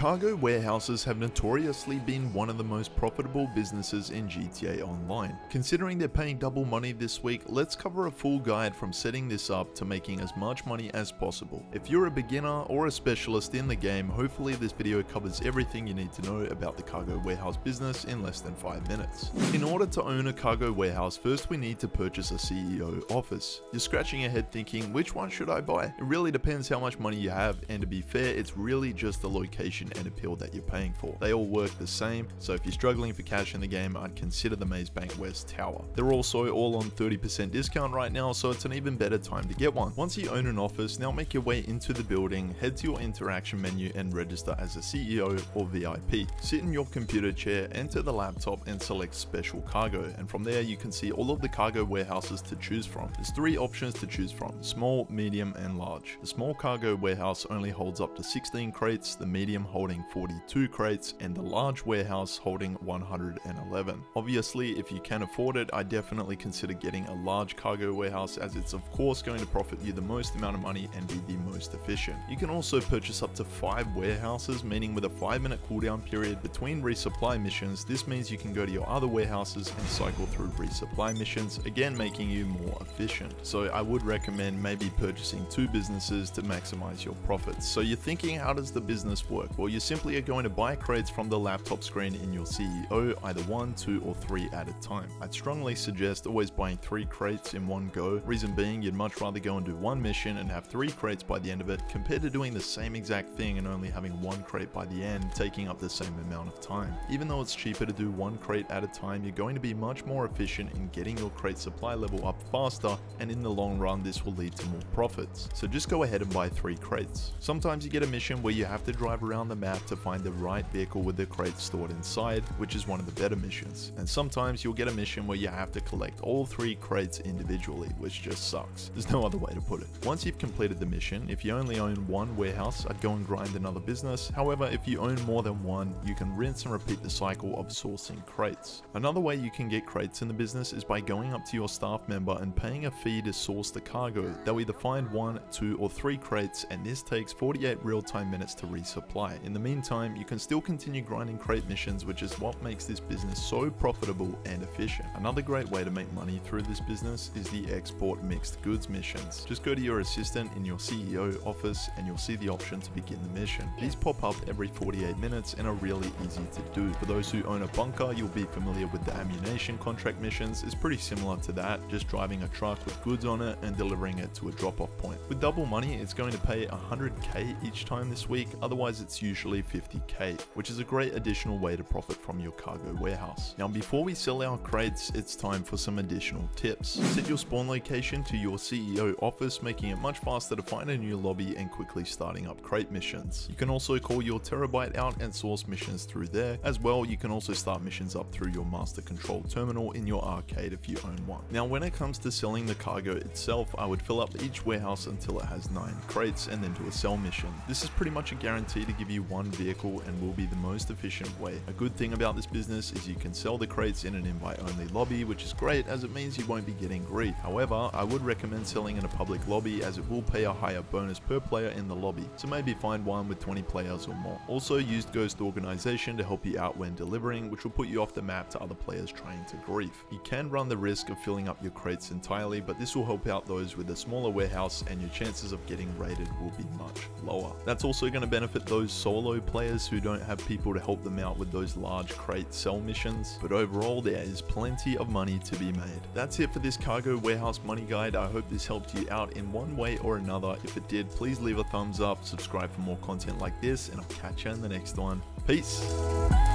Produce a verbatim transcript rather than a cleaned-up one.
Cargo warehouses have notoriously been one of the most profitable businesses in G T A Online. Considering they're paying double money this week, let's cover a full guide from setting this up to making as much money as possible. If you're a beginner or a specialist in the game, hopefully this video covers everything you need to know about the cargo warehouse business in less than five minutes. In order to own a cargo warehouse, first we need to purchase a C E O office. You're scratching your head thinking, which one should I buy? It really depends how much money you have, and to be fair, it's really just the location and appeal that you're paying for. They all work the same, so if you're struggling for cash in the game, I'd consider the Maze Bank West Tower. They're also all on thirty percent discount right now, so it's an even better time to get one. Once you own an office, now make your way into the building, head to your interaction menu and register as a C E O or V I P. Sit in your computer chair, enter the laptop and select Special Cargo, and from there you can see all of the cargo warehouses to choose from. There's three options to choose from: small, medium and large. The small cargo warehouse only holds up to sixteen crates, the medium holding forty-two crates, and the large warehouse holding one hundred eleven. Obviously, if you can afford it, I definitely consider getting a large cargo warehouse, as it's of course going to profit you the most amount of money and be the most efficient. You can also purchase up to five warehouses, meaning with a five minute cooldown period between resupply missions, this means you can go to your other warehouses and cycle through resupply missions, again making you more efficient. So I would recommend maybe purchasing two businesses to maximize your profits. So you're thinking, how does the business work? Well, you simply are going to buy crates from the laptop screen in your C E O, either one, two, or three at a time. I'd strongly suggest always buying three crates in one go, reason being you'd much rather go and do one mission and have three crates by the end of it, compared to doing the same exact thing and only having one crate by the end, taking up the same amount of time. Even though it's cheaper to do one crate at a time, you're going to be much more efficient in getting your crate supply level up faster, and in the long run this will lead to more profits. So just go ahead and buy three crates. Sometimes you get a mission where you have to drive around the map to find the right vehicle with the crate stored inside, which is one of the better missions. And sometimes you'll get a mission where you have to collect all three crates individually, which just sucks. There's no other way to put it. Once you've completed the mission, if you only own one warehouse, I'd go and grind another business. However, if you own more than one, you can rinse and repeat the cycle of sourcing crates. Another way you can get crates in the business is by going up to your staff member and paying a fee to source the cargo. They'll either find one, two, or three crates, and this takes forty-eight real-time minutes to resupply. In the meantime, you can still continue grinding crate missions, which is what makes this business so profitable and efficient. Another great way to make money through this business is the export mixed goods missions. Just go to your assistant in your C E O office and you'll see the option to begin the mission. These pop up every forty-eight minutes and are really easy to do. For those who own a bunker, you'll be familiar with the ammunition contract missions. It's pretty similar to that, just driving a truck with goods on it and delivering it to a drop-off point. With double money, it's going to pay one hundred K each time this week, otherwise it's usually fifty K, which is a great additional way to profit from your cargo warehouse. Now before we sell our crates, it's time for some additional tips. Set your spawn location to your C E O office, making it much faster to find a new lobby and quickly starting up crate missions. You can also call your terabyte out and source missions through there. As well, you can also start missions up through your master control terminal in your arcade if you own one. Now when it comes to selling the cargo itself, I would fill up each warehouse until it has nine crates and then do a sell mission. This is pretty much a guarantee to give you one vehicle and will be the most efficient way. A good thing about this business is you can sell the crates in an invite-only lobby, which is great as it means you won't be getting grief. However, I would recommend selling in a public lobby as it will pay a higher bonus per player in the lobby, so maybe find one with twenty players or more. Also use Ghost Organization to help you out when delivering, which will put you off the map to other players trying to grief. You can run the risk of filling up your crates entirely, but this will help out those with a smaller warehouse and your chances of getting raided will be much lower. That's also going to benefit those solo players who don't have people to help them out with those large crate sell missions, but overall there is plenty of money to be made. That's it for this cargo warehouse money guide. I hope this helped you out in one way or another. If it did, please leave a thumbs up, subscribe for more content like this, and I'll catch you in the next one. Peace.